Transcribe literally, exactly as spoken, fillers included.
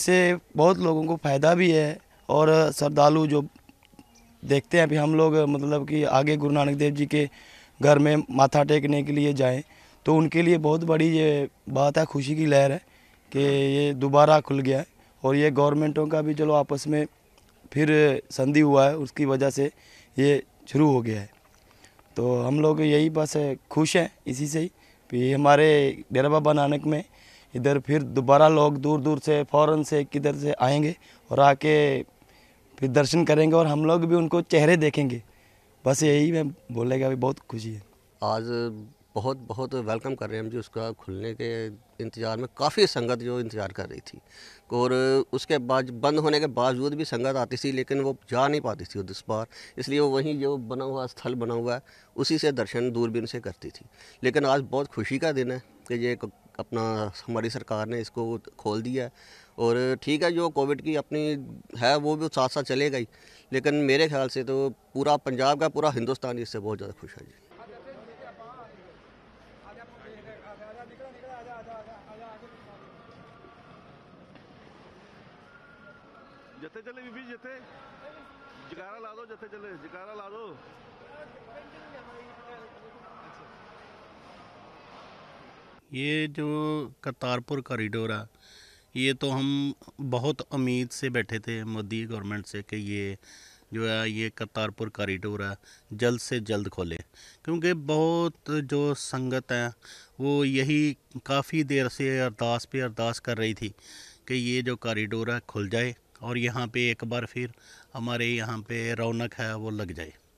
इससे बहुत लोगों को फ़ायदा भी है और श्रद्धालु जो देखते हैं अभी हम लोग मतलब कि आगे गुरु नानक देव जी के घर में माथा टेकने के लिए जाएं तो उनके लिए बहुत बड़ी ये बात है, खुशी की लहर है कि ये दोबारा खुल गया है और ये गवर्नमेंटों का भी चलो आपस में फिर संधि हुआ है, उसकी वजह से ये शुरू हो गया है। तो हम लोग यही बस खुश हैं इसी से ही कि हमारे डेरा बाबा नानक में इधर फिर दोबारा लोग दूर दूर से फ़ौरन से किधर से आएंगे और आके फिर दर्शन करेंगे और हम लोग भी उनको चेहरे देखेंगे। बस यही मैं बोलेगा अभी बहुत खुशी है। आज बहुत बहुत वेलकम कर रहे हैं हम जी, उसका खुलने के इंतज़ार में काफ़ी संगत जो इंतज़ार कर रही थी और उसके बाद बंद होने के बावजूद भी संगत आती थी लेकिन वो जा नहीं पाती थी उस बार, इसलिए वो वहीं जो बना हुआ स्थल बना हुआ है उसी से दर्शन दूरबीन से करती थी। लेकिन आज बहुत खुशी का दिन है कि ये अपना हमारी सरकार ने इसको खोल दिया है और ठीक है जो कोविड की अपनी है वो भी साथ साथ चलेगा ही, लेकिन मेरे ख्याल से तो पूरा पंजाब का पूरा हिंदुस्तान इससे बहुत ज़्यादा खुश है जी। जते चले बीबी जते जगारा ला दो, जते चले जगारा ला दो। ये जो करतारपुर कॉरिडोर है ये तो हम बहुत उम्मीद से बैठे थे मोदी गवर्नमेंट से कि ये जो है ये करतारपुर कॉरिडोर है जल्द से जल्द खोले, क्योंकि बहुत जो संगत है वो यही काफ़ी देर से अरदास पे अरदास कर रही थी कि ये जो कॉरिडोर है खुल जाए और यहाँ पे एक बार फिर हमारे यहाँ पे रौनक है वो लग जाए।